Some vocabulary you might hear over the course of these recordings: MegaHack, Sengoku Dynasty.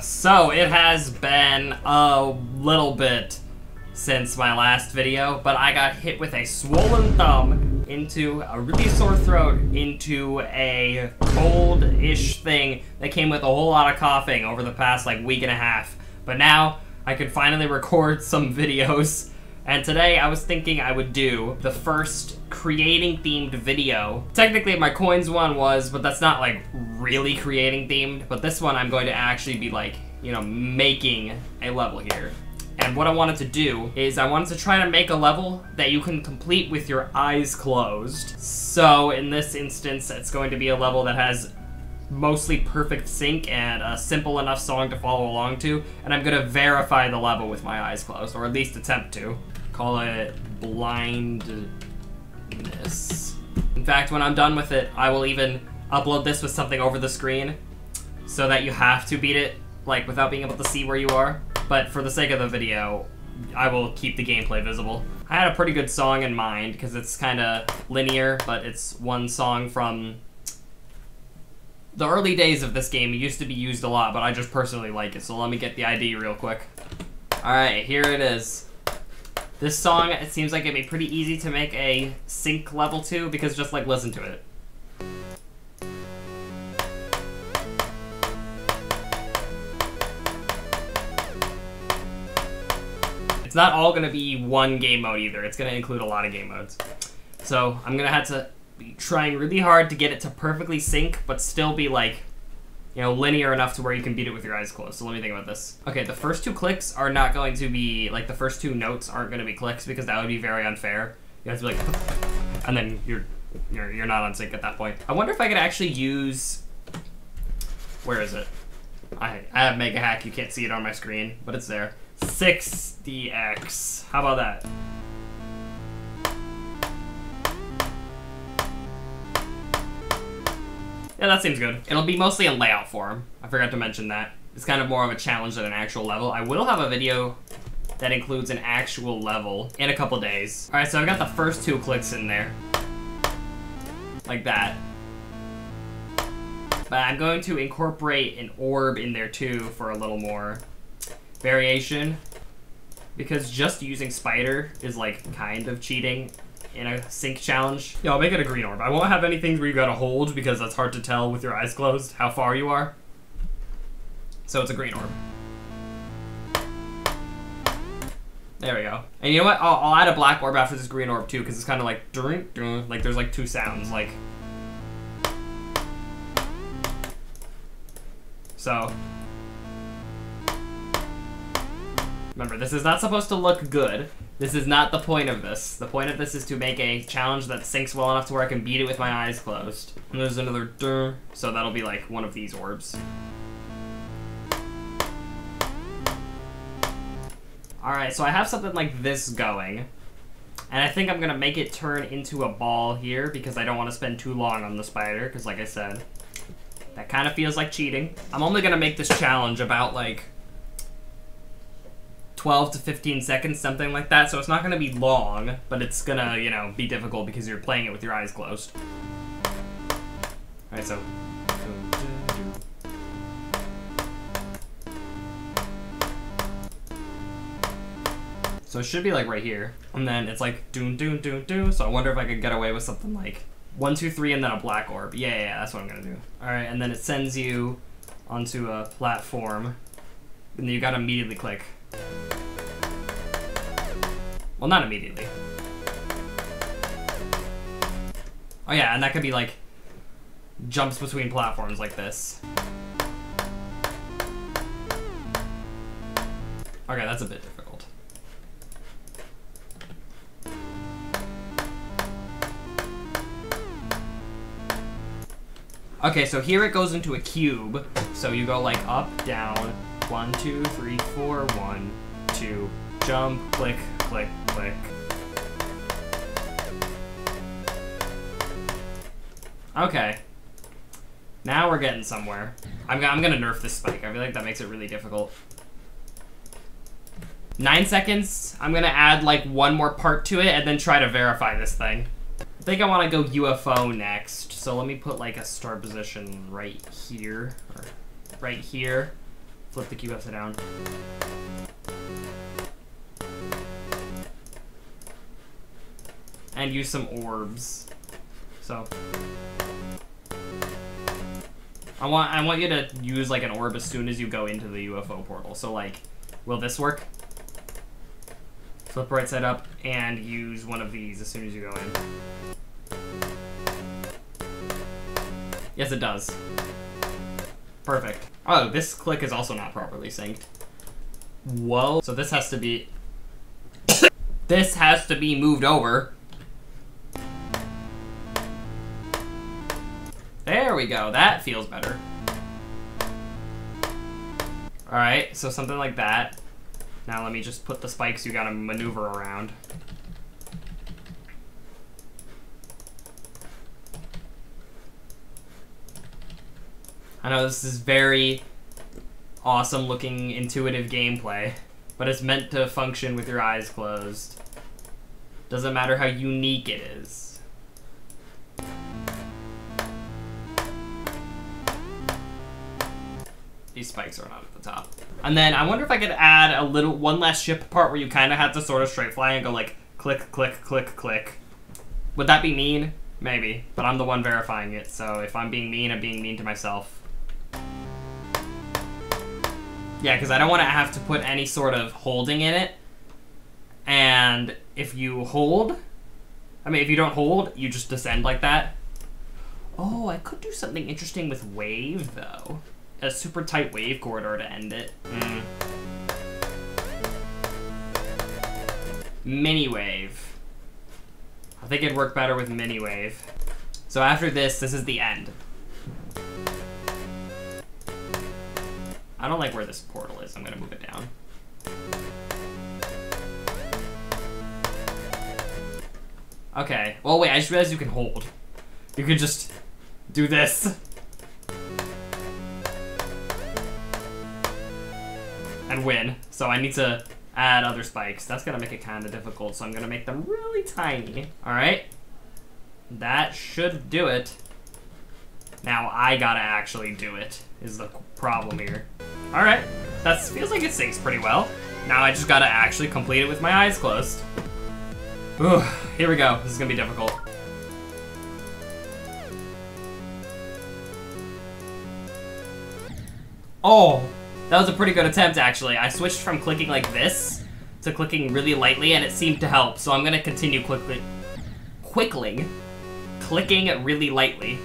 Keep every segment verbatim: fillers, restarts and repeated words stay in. So it has been a little bit since my last video, but I got hit with a swollen thumb, into a really sore throat, into a cold-ish thing that came with a whole lot of coughing over the past like week and a half. But now I could finally record some videos, and today I was thinking I would do the first creating themed video. Technically my coins one was, but that's not like really creating themed, but this one I'm going to actually be like, you know, making a level here. And what I wanted to do is I wanted to try to make a level that you can complete with your eyes closed. So in this instance, it's going to be a level that has mostly perfect sync and a simple enough song to follow along to, and I'm gonna verify the level with my eyes closed, or at least attempt to. Call it blindness. In fact, when I'm done with it, I will even upload this with something over the screen so that you have to beat it, like, without being able to see where you are. But for the sake of the video, I will keep the gameplay visible. I had a pretty good song in mind, because it's kind of linear, but it's one song from the early days of this game. It used to be used a lot, but I just personally like it, so let me get the I D real quick. Alright, here it is. This song, it seems like it'd be pretty easy to make a sync level to, because just, like, listen to it. It's not all gonna be one game mode either. It's gonna include a lot of game modes. So I'm gonna have to be trying really hard to get it to perfectly sync, but still be like, you know, linear enough to where you can beat it with your eyes closed. So let me think about this. Okay, the first two clicks are not going to be, like the first two notes aren't gonna be clicks, because that would be very unfair. You have to be like, and then you're, you're, you're not on sync at that point. I wonder if I could actually use, where is it? I, I have MegaHack, you can't see it on my screen, but it's there. six D X. How about that? Yeah, that seems good. It'll be mostly in layout form. I forgot to mention that. It's kind of more of a challenge than an actual level. I will have a video that includes an actual level in a couple days. All right, so I've got the first two clicks in there. Like that. But I'm going to incorporate an orb in there too for a little more variation, because just using spider is like kind of cheating in a sync challenge. Yeah, I'll make it a green orb. I won't have anything where you gotta hold, because that's hard to tell with your eyes closed how far you are. So it's a green orb. There we go. And you know what? I'll, I'll add a black orb after this green orb too, because it's kind of like, like there's like two sounds, like. So. Remember, this is not supposed to look good. This is not the point of this. The point of this is to make a challenge that syncs well enough to where I can beat it with my eyes closed. And there's another durr, so that'll be like one of these orbs. Alright, so I have something like this going. And I think I'm gonna make it turn into a ball here, because I don't want to spend too long on the spider, because like I said, that kind of feels like cheating. I'm only gonna make this challenge about like twelve to fifteen seconds, something like that. So it's not gonna be long, but it's gonna, you know, be difficult because you're playing it with your eyes closed. All right, so. So it should be like right here. And then it's like doom, doom, doom, doom. So I wonder if I could get away with something like one, two, three, and then a black orb. Yeah, yeah, yeah, that's what I'm gonna do. All right, and then it sends you onto a platform, and then you gotta immediately click. Well, not immediately. Oh yeah, and that could be like jumps between platforms like this. Okay, that's a bit difficult. Okay, so here it goes into a cube. So you go like up, down, one, two, three, four, one, two, jump, click, click, click. Okay. Now we're getting somewhere. I'm, I'm gonna nerf this spike. I feel like that makes it really difficult. Nine seconds. I'm gonna add like one more part to it and then try to verify this thing. I think I wanna go U F O next. So let me put like a start position right here, or right here. flip the cube upside down. And use some orbs. So I want I want you to use like an orb as soon as you go into the U F O portal. So like, will this work? Flip right side up and use one of these as soon as you go in. Yes, it does. Perfect. Oh, this click is also not properly synced. Whoa. So this has to be... this has to be moved over. There we go. That feels better. Alright, so something like that. Now let me just put the spikes you gotta maneuver around. I know this is very awesome looking intuitive gameplay, but it's meant to function with your eyes closed. Doesn't matter how unique it is. These spikes are not at the top. And then I wonder if I could add a little, one last ship part where you kind of have to sort of straight fly and go like, click, click, click, click. Would that be mean? Maybe, but I'm the one verifying it. So if I'm being mean, I'm being mean to myself. Yeah, because I don't want to have to put any sort of holding in it. And if you hold, I mean, if you don't hold, you just descend like that. Oh, I could do something interesting with wave though. A super tight wave corridor to end it. Mm. Mini wave. I think it'd work better with mini wave. So after this, this is the end. I don't like where this portal is. I'm gonna move it down. Okay. Well, wait, I just realized you can hold. You can just do this. And win. So I need to add other spikes. That's gonna make it kind of difficult, so I'm gonna make them really tiny. All right, that should do it. Now I gotta actually do it is the problem here. All right, that feels like it syncs pretty well. Now I just gotta actually complete it with my eyes closed. Ooh, here we go, this is gonna be difficult. Oh! That was a pretty good attempt, actually. I switched from clicking like this to clicking really lightly, and it seemed to help. So I'm gonna continue quickly, quickling, clicking really lightly.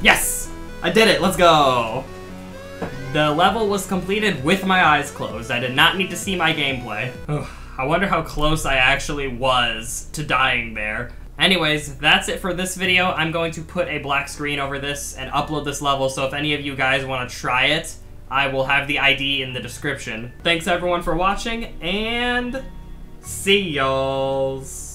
Yes, I did it. Let's go. The level was completed with my eyes closed. I did not need to see my gameplay. Ugh. I wonder how close I actually was to dying there. Anyways, that's it for this video. I'm going to put a black screen over this and upload this level, so if any of you guys want to try it, I will have the I D in the description. Thanks everyone for watching, and see y'alls.